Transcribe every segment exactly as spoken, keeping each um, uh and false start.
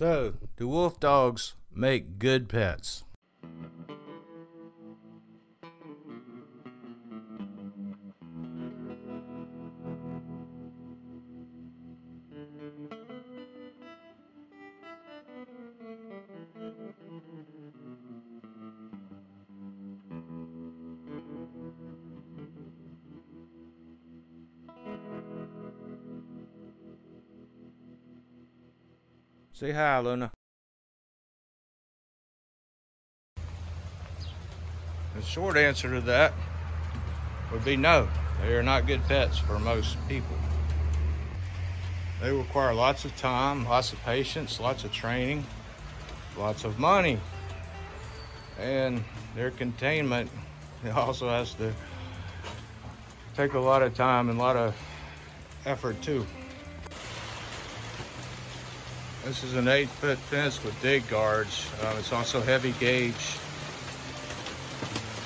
So, do wolf dogs make good pets? Say hi, Luna. The short answer to that would be no. They are not good pets for most people. They require lots of time, lots of patience, lots of training, lots of money. And their containment also has to take a lot of time and a lot of effort too. This is an eight-foot fence with dig guards. Um, it's also heavy gauge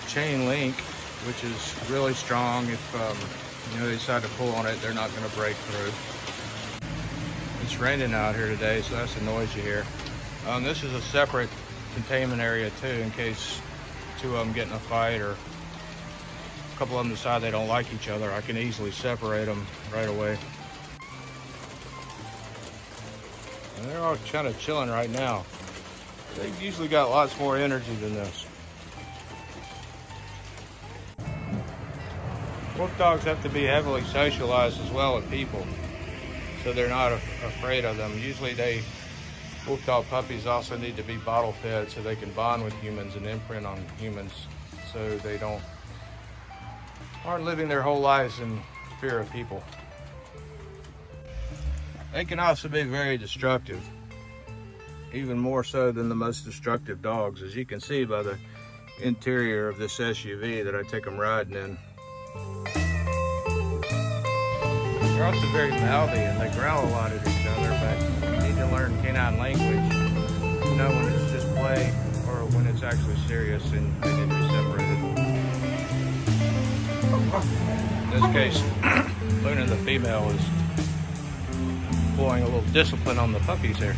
chain link, which is really strong. If um, you know, they decide to pull on it, they're not going to break through. It's raining out here today, so that's the noise you hear. Um, this is a separate containment area too, in case two of them get in a fight or a couple of them decide they don't like each other. I can easily separate them right away. They're all kind of chilling right now. They've usually got lots more energy than this. Wolf dogs have to be heavily socialized as well with people, so they're not af- afraid of them. Usually they, wolf dog puppies also need to be bottle fed so they can bond with humans and imprint on humans, so they don't, aren't living their whole lives in fear of people. They can also be very destructive, even more so than the most destructive dogs, as you can see by the interior of this S U V that I take them riding in. They're also very mouthy and they growl a lot at each other, but you need to learn canine language to know when it's just play or when it's actually serious and they need to be separated. In this case, Luna the female is employing a little discipline on the puppies there.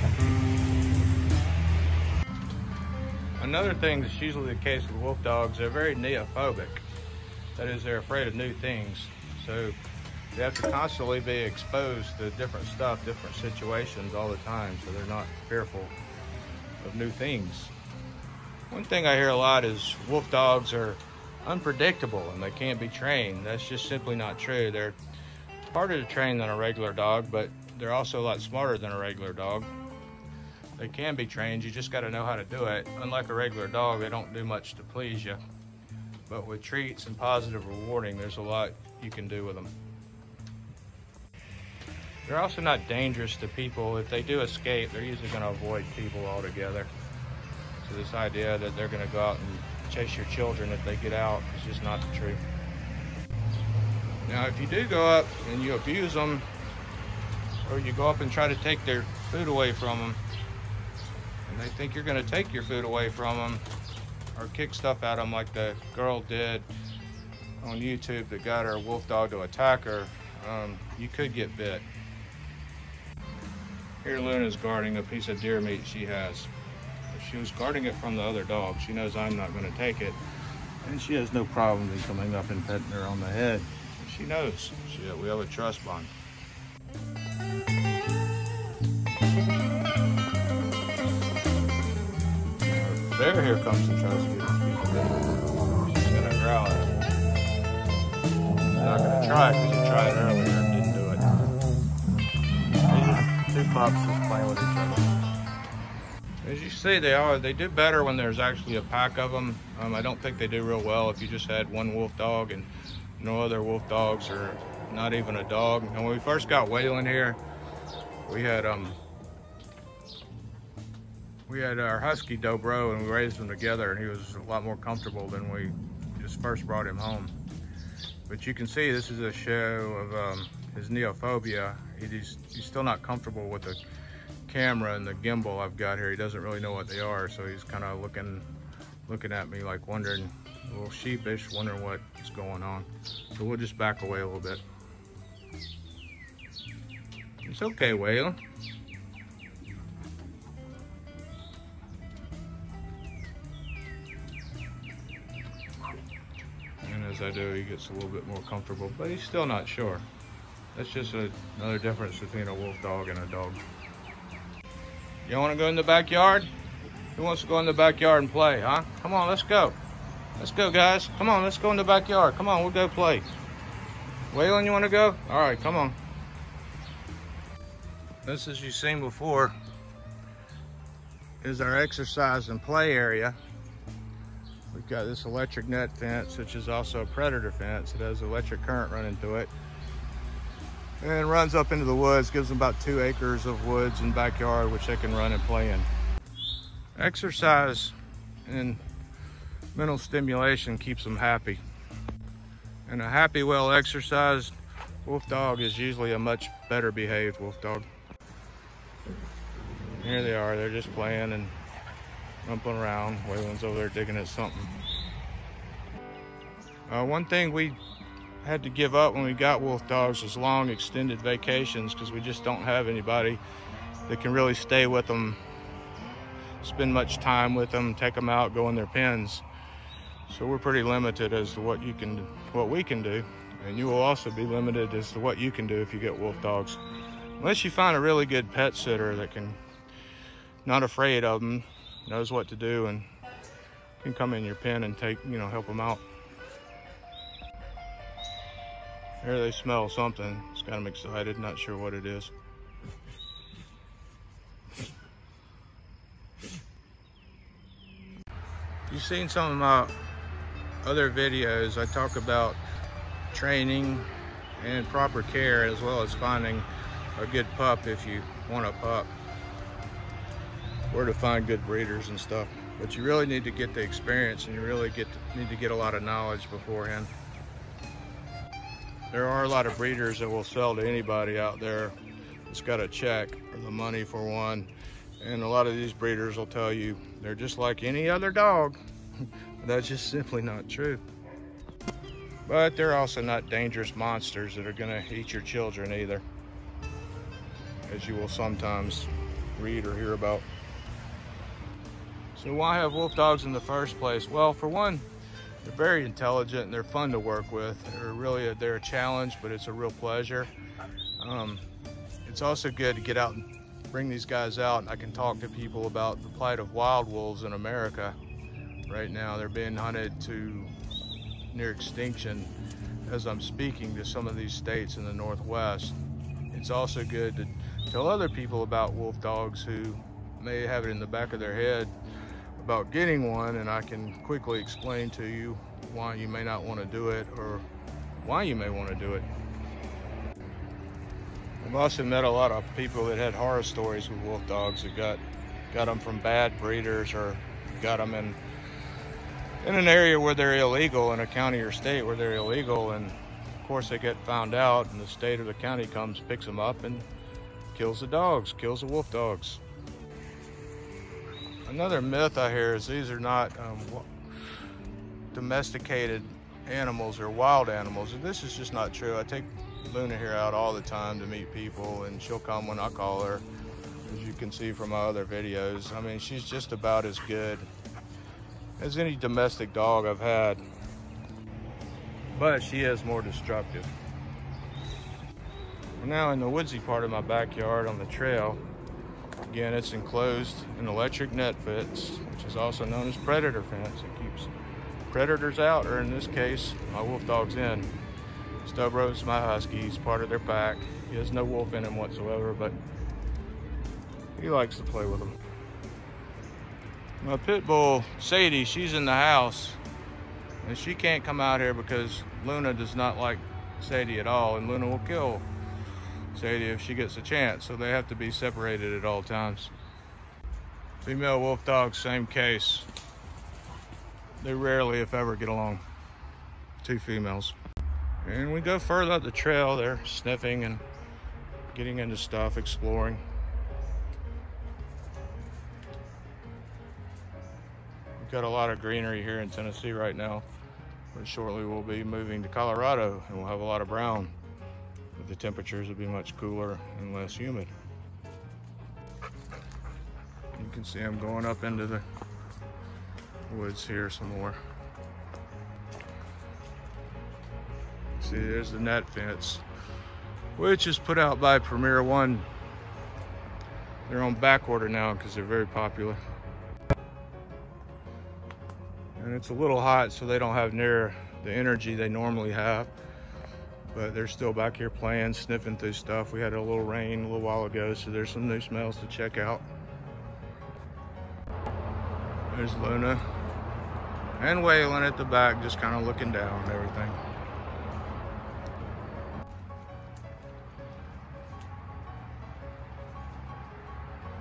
Another thing that's usually the case with wolf dogs, they're very neophobic. That is, they're afraid of new things. So they have to constantly be exposed to different stuff, different situations all the time, so they're not fearful of new things. One thing I hear a lot is wolf dogs are unpredictable and they can't be trained. That's just simply not true. They're harder to train than a regular dog, but they're also a lot smarter than a regular dog. They can be trained, you just gotta know how to do it. Unlike a regular dog, they don't do much to please you. But with treats and positive rewarding, there's a lot you can do with them. They're also not dangerous to people. If they do escape, they're usually gonna avoid people altogether. So this idea that they're gonna go out and chase your children if they get out is just not the truth. Now, if you do go up and you abuse them, or you go up and try to take their food away from them, and they think you're gonna take your food away from them, or kick stuff at them like the girl did on YouTube that got her wolf dog to attack her, um, you could get bit. Here Luna's guarding a piece of deer meat she has. She was guarding it from the other dog. She knows I'm not gonna take it, and she has no problem me coming up and petting her on the head. She knows, she, we have a trust bond. Bear here comes and tries to get this piece of meat. She's going to growl at it. She's not going to try it because he tried earlier and didn't do it. These are two pups just playing with each other. As you see, they are they do better when there's actually a pack of them. Um, I don't think they do real well if you just had one wolf dog and no other wolf dogs or not even a dog. And when we first got Waylon here, we had... um. We had our husky Dobro and we raised him together and he was a lot more comfortable than we just first brought him home. But you can see this is a show of um, his neophobia. He's, he's still not comfortable with the camera and the gimbal I've got here. He doesn't really know what they are, so he's kind of looking looking at me like wondering, a little sheepish, wondering what's going on. So we'll just back away a little bit. It's okay, Waylon. as I do, he gets a little bit more comfortable, but he's still not sure. That's just a, another difference between a wolf dog and a dog. You want to go in the backyard? Who wants to go in the backyard and play, huh? Come on, let's go. Let's go, guys. Come on, let's go in the backyard. Come on, we'll go play. Waylon, you want to go? All right, come on. This, as you've seen before, is our exercise and play area. We've got this electric net fence, which is also a predator fence. It has electric current running through it. And runs up into the woods, gives them about two acres of woods and backyard, which they can run and play in. Exercise and mental stimulation keeps them happy. And a happy, well-exercised wolf dog is usually a much better behaved wolf dog. Here they are, they're just playing and rumpling around. Waylon's over there digging at something. Uh, one thing we had to give up when we got wolf dogs was long extended vacations, because we just don't have anybody that can really stay with them, spend much time with them, take them out, go in their pens. So we're pretty limited as to what you can, what we can do. And you will also be limited as to what you can do if you get wolf dogs. Unless you find a really good pet sitter that can, not afraid of them, knows what to do, and can come in your pen and take, you know, help them out. Here they smell something. It's got them excited, not sure what it is. You've seen some of my other videos. I talk about training and proper care, as well as finding a good pup if you want a pup, where to find good breeders and stuff. But you really need to get the experience, and you really get to, need to get a lot of knowledge beforehand. There are a lot of breeders that will sell to anybody out there that's got a check or the money for one. And a lot of these breeders will tell you they're just like any other dog. That's just simply not true. But they're also not dangerous monsters that are gonna eat your children either, as you will sometimes read or hear about. So why have wolf dogs in the first place? Well, for one, they're very intelligent and they're fun to work with. They're really a, they're a challenge, but it's a real pleasure. Um, it's also good to get out and bring these guys out. I can talk to people about the plight of wild wolves in America. Right now, they're being hunted to near extinction as I'm speaking to some of these states in the Northwest. It's also good to tell other people about wolf dogs who may have it in the back of their head about getting one, and I can quickly explain to you why you may not want to do it, or why you may want to do it. I've also met a lot of people that had horror stories with wolf dogs that got got them from bad breeders, or got them in in an area where they're illegal, in a county or state where they're illegal, and of course they get found out, and the state or the county comes, picks them up, and kills the dogs, kills the wolf dogs. Another myth I hear is these are not um, domesticated animals or wild animals, and this is just not true. I take Luna here out all the time to meet people, and she'll come when I call her, as you can see from my other videos. I mean, she's just about as good as any domestic dog I've had, but she is more destructive. We're now in the woodsy part of my backyard on the trail. Again, it's enclosed in electric net fence, which is also known as predator fence. It keeps predators out, or in this case, my wolf dog's in. Stubro is my husky, he's part of their pack. He has no wolf in him whatsoever, but he likes to play with them. My pit bull, Sadie, she's in the house, and she can't come out here because Luna does not like Sadie at all, and Luna will kill Sadie if she gets a chance, so they have to be separated at all times. Female wolf dogs, same case. They rarely, if ever, get along. Two females. And we go further up the trail, they're sniffing and getting into stuff, exploring. We've got a lot of greenery here in Tennessee right now, but shortly we'll be moving to Colorado and we'll have a lot of brown. The temperatures will be much cooler and less humid. You can see I'm going up into the woods here some more. See, there's the net fence, which is put out by Premier One. They're on back order now because they're very popular. And it's a little hot, so they don't have near the energy they normally have. But they're still back here playing, sniffing through stuff. We had a little rain a little while ago, so there's some new smells to check out. There's Luna and Waylon at the back, just kind of looking down and everything.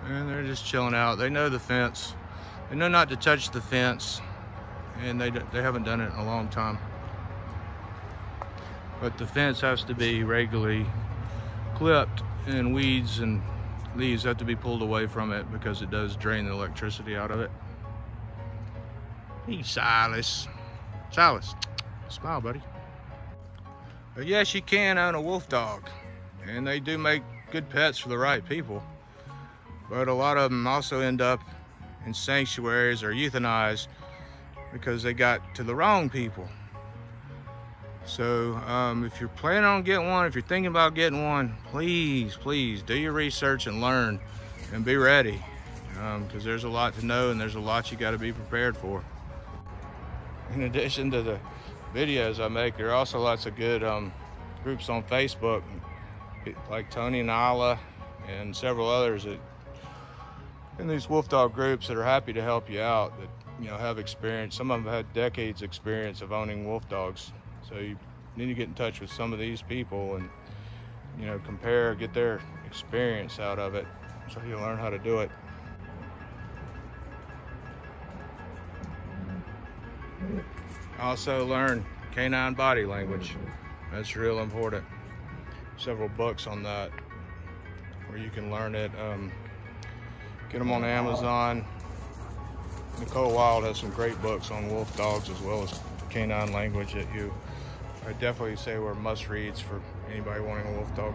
And they're just chilling out. They know the fence. They know not to touch the fence, and they, they haven't done it in a long time. But the fence has to be regularly clipped, and weeds and leaves have to be pulled away from it because it does drain the electricity out of it. Hey, Silas. Silas, smile, buddy. But yes, you can own a wolf dog, and they do make good pets for the right people. But a lot of them also end up in sanctuaries or euthanized because they got to the wrong people. So um, if you're planning on getting one, if you're thinking about getting one, please, please do your research and learn and be ready, because um, there's a lot to know and there's a lot you got to be prepared for. In addition to the videos I make, there are also lots of good um, groups on Facebook, like Tony and Isla and several others that in these wolf dog groups that are happy to help you out, that you know have experience. Some of them have had decades experience of owning wolf dogs, so you need to get in touch with some of these people and you know compare, get their experience out of it, so you learn how to do it. Also learn canine body language. That's real important. Several books on that where you can learn it. Um, Get them on Amazon. Nicole Wilde has some great books on wolf dogs as well as canine language that you, I definitely say, were must reads for anybody wanting a wolf dog.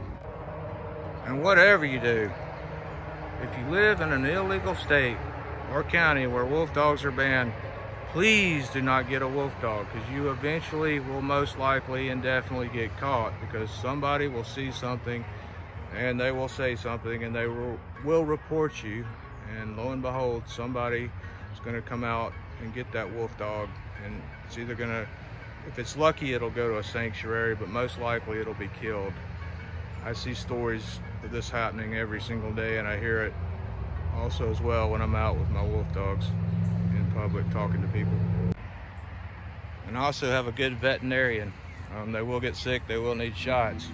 And whatever you do, if you live in an illegal state or county where wolf dogs are banned, please do not get a wolf dog, because you eventually will most likely and definitely get caught, because somebody will see something and they will say something and they will, will report you, and lo and behold, somebody is going to come out and get that wolf dog, and it's either going to, if it's lucky, it'll go to a sanctuary, but most likely it'll be killed. I see stories of this happening every single day, and I hear it also as well when I'm out with my wolf dogs in public talking to people. And I also have a good veterinarian. Um, they will get sick, they will need shots.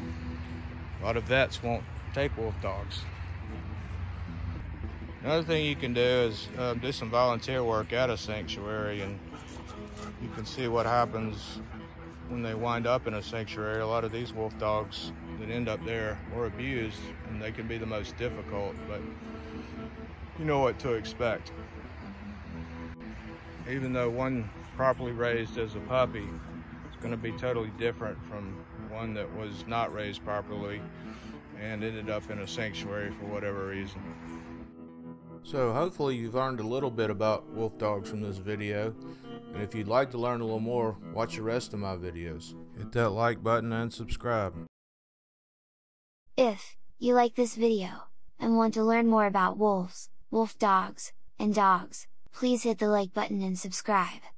A lot of vets won't take wolf dogs. Another thing you can do is uh, do some volunteer work at a sanctuary, and you can see what happens when they wind up in a sanctuary. A lot of these wolf dogs that end up there were abused, and they can be the most difficult, but you know what to expect. Even though one properly raised as a puppy, it's going to be totally different from one that was not raised properly and ended up in a sanctuary for whatever reason. So hopefully you've learned a little bit about wolf dogs from this video, and if you'd like to learn a little more, watch the rest of my videos. Hit that like button and subscribe. If you like this video and want to learn more about wolves, wolf dogs, and dogs, please hit the like button and subscribe.